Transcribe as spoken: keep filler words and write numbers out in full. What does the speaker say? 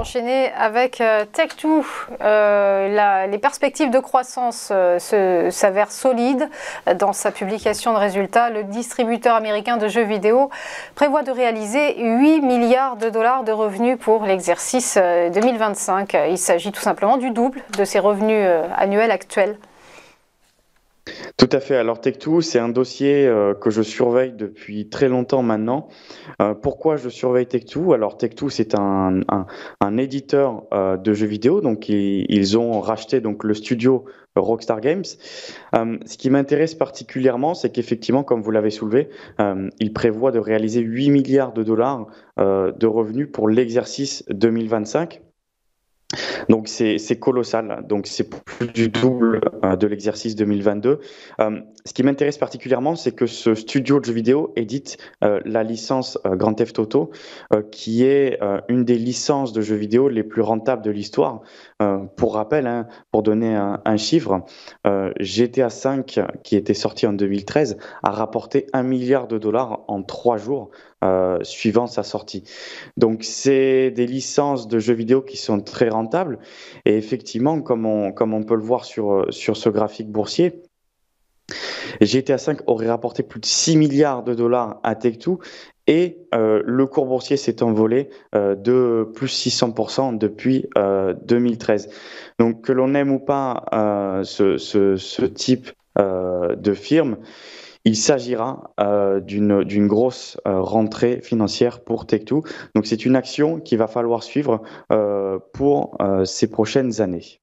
enchaîner avec euh, Take-Two. Euh, les perspectives de croissance euh, se, s'avèrent solides. Dans sa publication de résultats, le distributeur américain de jeux vidéo prévoit de réaliser huit milliards de dollars de revenus pour l'exercice euh, deux mille vingt-cinq. Il s'agit tout simplement du double de ses revenus euh, annuels actuels. Tout à fait. Alors Take-Two, c'est un dossier euh, que je surveille depuis très longtemps maintenant. Euh, pourquoi je surveille Take-Two? Alors Take-Two, c'est un, un, un éditeur euh, de jeux vidéo, donc ils, ils ont racheté donc, le studio Rockstar Games. Euh, ce qui m'intéresse particulièrement, c'est qu'effectivement, comme vous l'avez soulevé, euh, il prévoit de réaliser huit milliards de dollars euh, de revenus pour l'exercice deux mille vingt-cinq. Donc c'est colossal, donc c'est plus du double euh, de l'exercice deux mille vingt-deux. Euh, ce qui m'intéresse particulièrement, c'est que ce studio de jeux vidéo édite euh, la licence euh, Grand Theft Auto, euh, qui est euh, une des licences de jeux vidéo les plus rentables de l'histoire. Euh, pour rappel, hein, pour donner un, un chiffre, euh, G T A cinq, qui était sorti en deux mille treize, a rapporté un milliard de dollars en trois jours. Euh, suivant sa sortie. Donc c'est des licences de jeux vidéo qui sont très rentables et effectivement comme on, comme on peut le voir sur, sur ce graphique boursier, G T A cinq aurait rapporté plus de six milliards de dollars à Take-Two et euh, le cours boursier s'est envolé euh, de plus six cents pour cent depuis euh, deux mille treize. Donc que l'on aime ou pas euh, ce, ce, ce type euh, de firme, il s'agira euh, d'une d'une grosse euh, rentrée financière pour Take-Two. Donc c'est une action qu'il va falloir suivre euh, pour euh, ces prochaines années.